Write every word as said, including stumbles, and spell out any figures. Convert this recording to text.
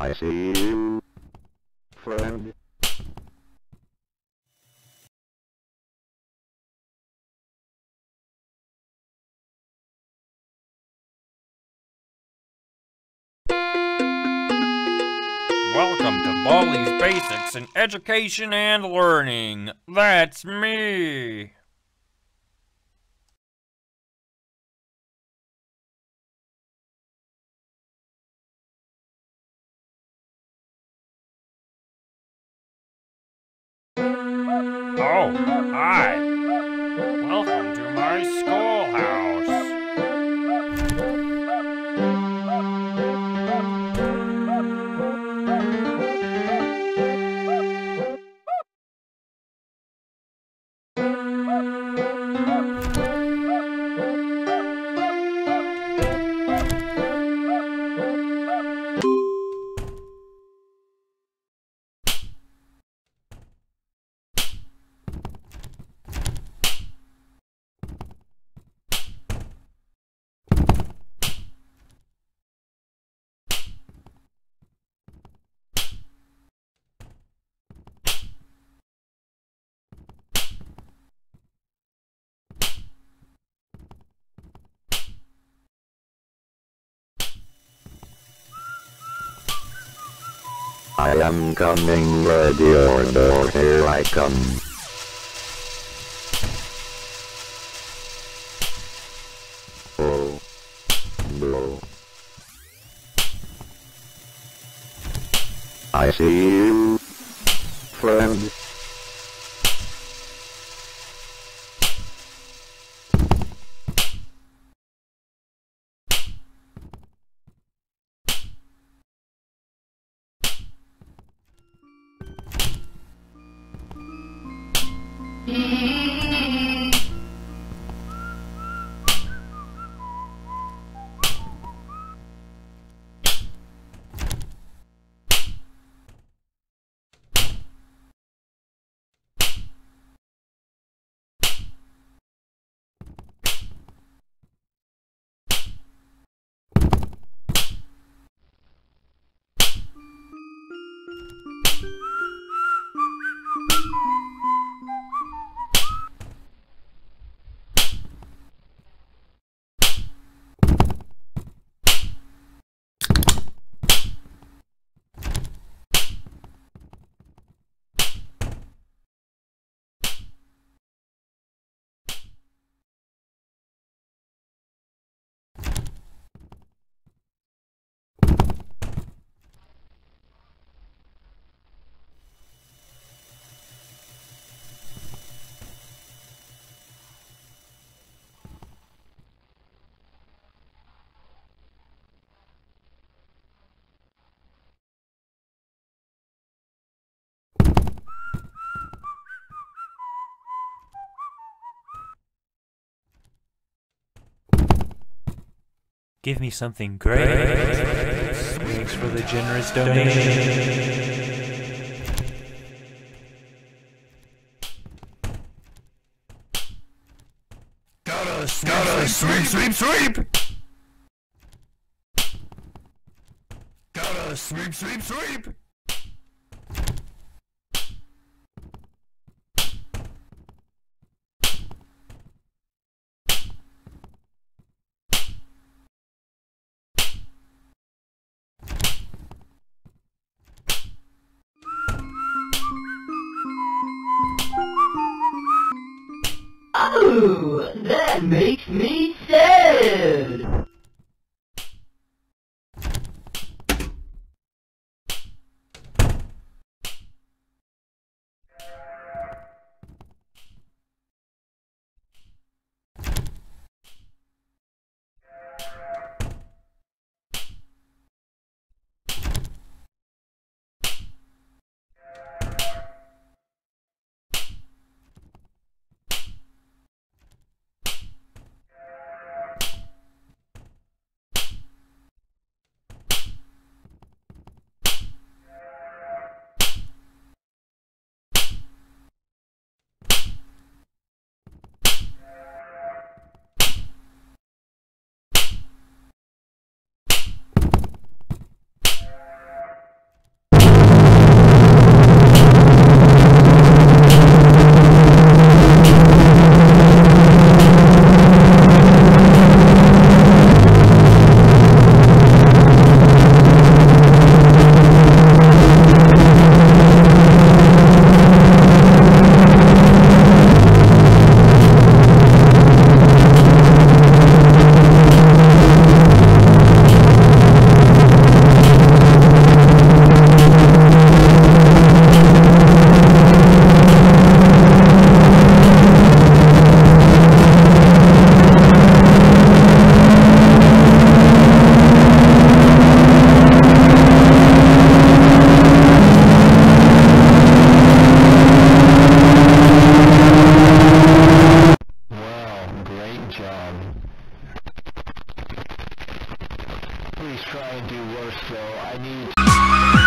I see you, friend. Welcome to Baldi's Basics in Education and Learning. That's me. Oh, hi. Welcome to my schoolhouse. I am coming, ready or door, here I come. Oh, blow. I see you, friend. Give me something great. Thanks for the generous donation. Gotta sweep, gotta sweep, sweep, sweep. Gotta sweep, sweep, sweep. Oh, that makes me sad! you.